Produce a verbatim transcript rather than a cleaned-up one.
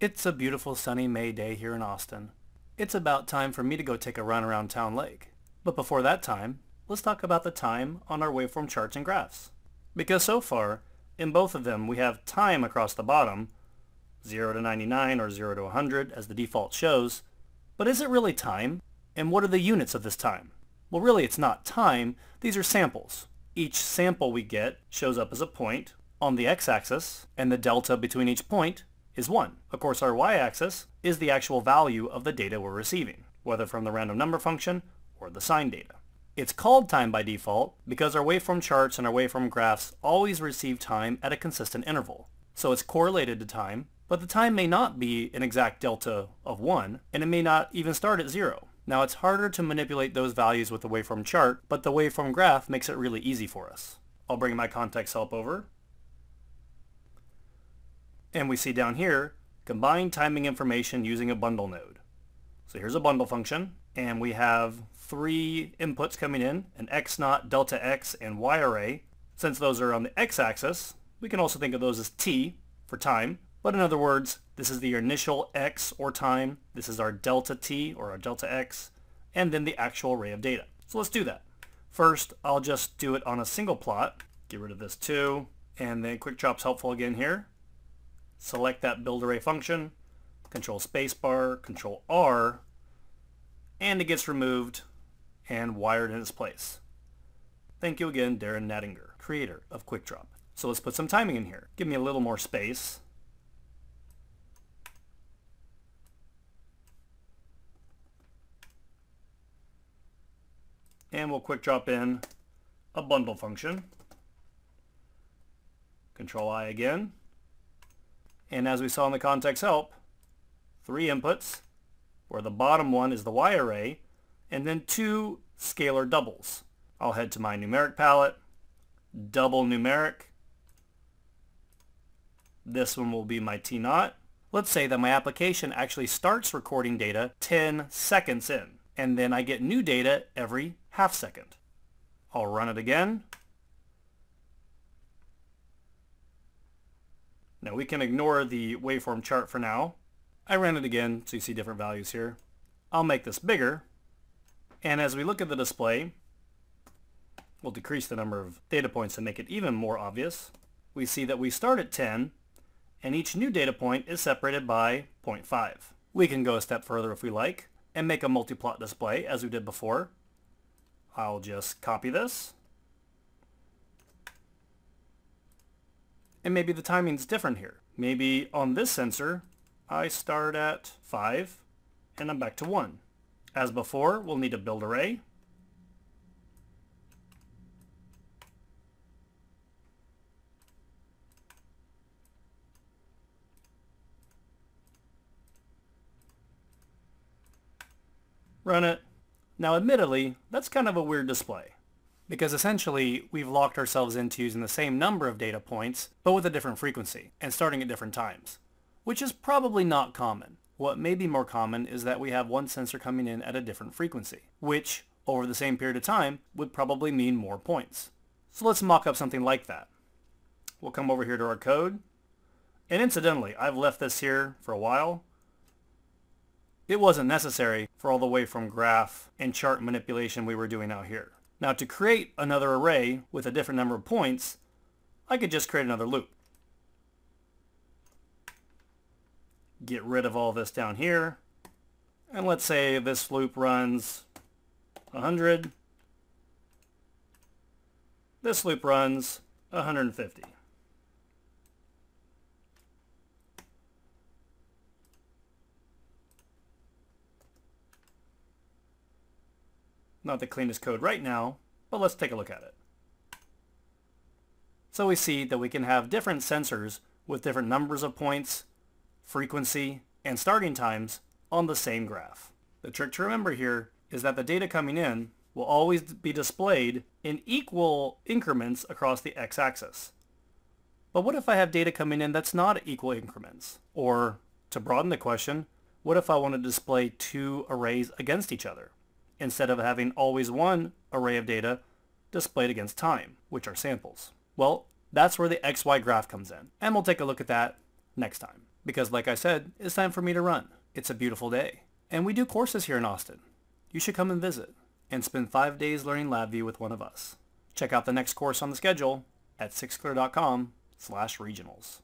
It's a beautiful sunny May day here in Austin. It's about time for me to go take a run around Town Lake. But before that time, let's talk about the time on our waveform charts and graphs. Because so far, in both of them we have time across the bottom, zero to ninety-nine or zero to one hundred as the default shows, but is it really time? And what are the units of this time? Well, really it's not time, these are samples. Each sample we get shows up as a point on the x-axis, and the delta between each point is one. Of course, our y-axis is the actual value of the data we're receiving, whether from the random number function or the sine data. It's called time by default because our waveform charts and our waveform graphs always receive time at a consistent interval. So it's correlated to time, but the time may not be an exact delta of one, and it may not even start at zero. Now it's harder to manipulate those values with the waveform chart, but the waveform graph makes it really easy for us. I'll bring my context help over. And we see down here, combine timing information using a bundle node. So here's a bundle function, and we have three inputs coming in, an x naught, delta x, and y array. Since those are on the x-axis, we can also think of those as t for time. But in other words, this is the initial x or time, this is our delta t or our delta x, and then the actual array of data. So let's do that. First, I'll just do it on a single plot. Get rid of this too, and then QuickDrop's helpful again here. Select that build array function, control spacebar, control R, and it gets removed and wired in its place. Thank you again, Darren Nattinger, creator of QuickDrop. So let's put some timing in here. Give me a little more space. And we'll QuickDrop in a bundle function. Control I again. And as we saw in the context help, three inputs, where the bottom one is the y array, and then two scalar doubles. I'll head to my numeric palette, double numeric. This one will be my T naught. Let's say that my application actually starts recording data ten seconds in, and then I get new data every half second. I'll run it again. Now we can ignore the waveform chart for now. I ran it again so you see different values here. I'll make this bigger, and as we look at the display, we'll decrease the number of data points to make it even more obvious. We see that we start at ten, and each new data point is separated by zero point five. We can go a step further if we like and make a multi-plot display as we did before. I'll just copy this. And maybe the timing's different here. Maybe on this sensor, I start at five and I'm back to one. As before, we'll need a build array. Run it. Now admittedly, that's kind of a weird display, because essentially we've locked ourselves into using the same number of data points, but with a different frequency and starting at different times, which is probably not common. What may be more common is that we have one sensor coming in at a different frequency, which over the same period of time would probably mean more points. So let's mock up something like that. We'll come over here to our code. And incidentally, I've left this here for a while. It wasn't necessary for all the way from graph and chart manipulation we were doing out here. Now to create another array with a different number of points, I could just create another loop. Get rid of all this down here. And let's say this loop runs one hundred. This loop runs one hundred fifty. Not the cleanest code right now, but let's take a look at it. So we see that we can have different sensors with different numbers of points, frequency, and starting times on the same graph. The trick to remember here is that the data coming in will always be displayed in equal increments across the x-axis. But what if I have data coming in that's not equal increments? Or, to broaden the question, what if I want to display two arrays against each other, instead of having always one array of data displayed against time, which are samples? Well, that's where the X Y graph comes in, and we'll take a look at that next time. Because like I said, it's time for me to run. It's a beautiful day. And we do courses here in Austin. You should come and visit and spend five days learning LabVIEW with one of us. Check out the next course on the schedule at six clear dot com slash regionals.